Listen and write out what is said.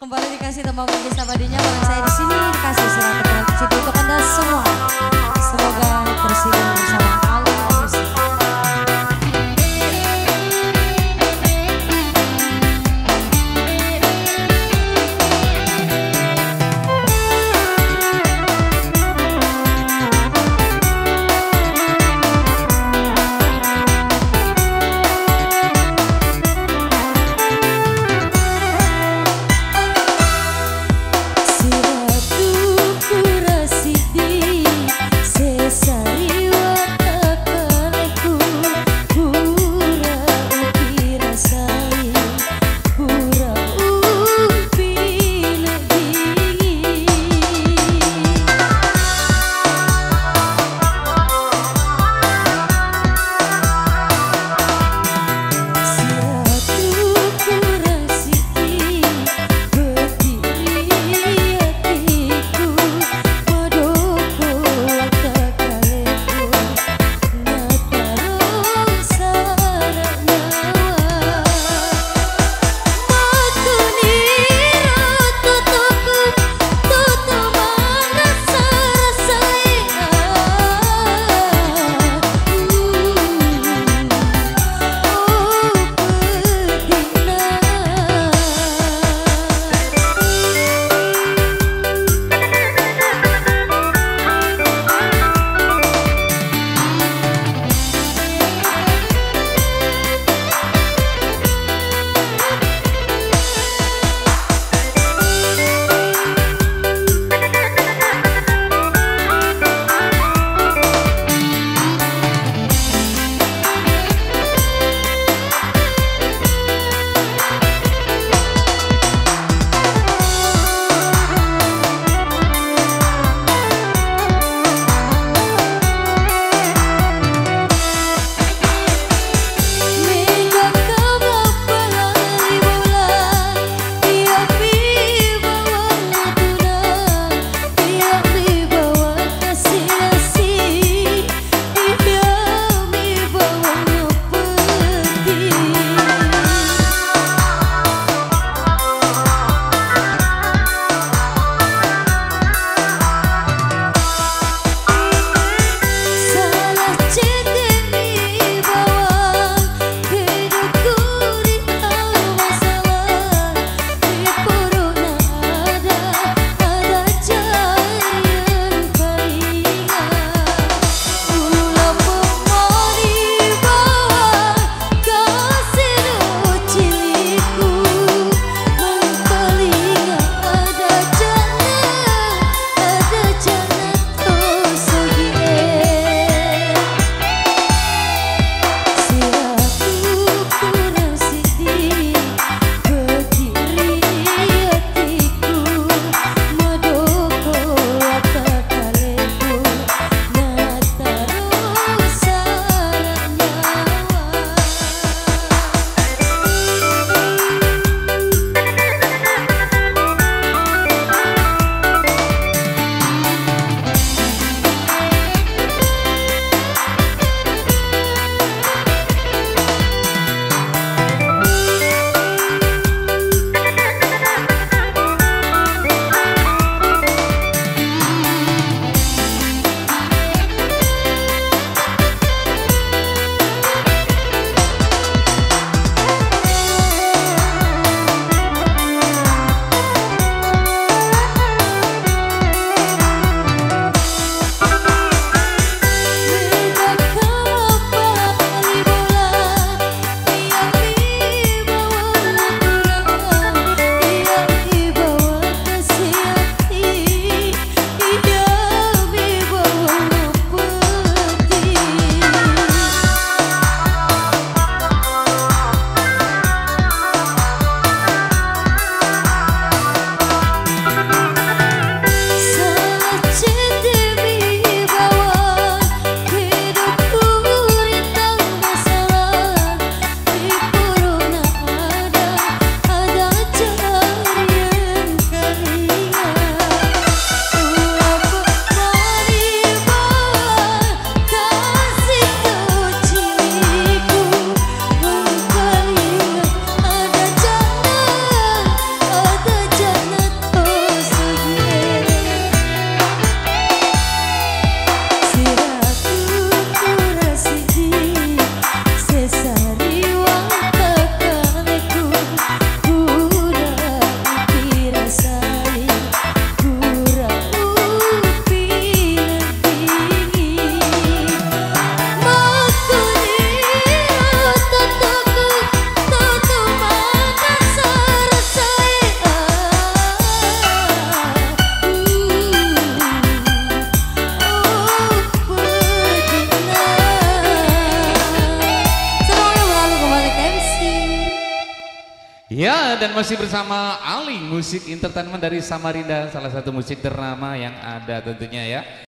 Kembali dikasih tambah bagi sabadinya, bagi saya di sini dikasih surat keterangan kecil untuk Anda semua. Semoga bersinar bersama Allah. Sari wata Ya, dan masih bersama Ali, musik entertainment dari Samarinda, salah satu musik ternama yang ada tentunya ya.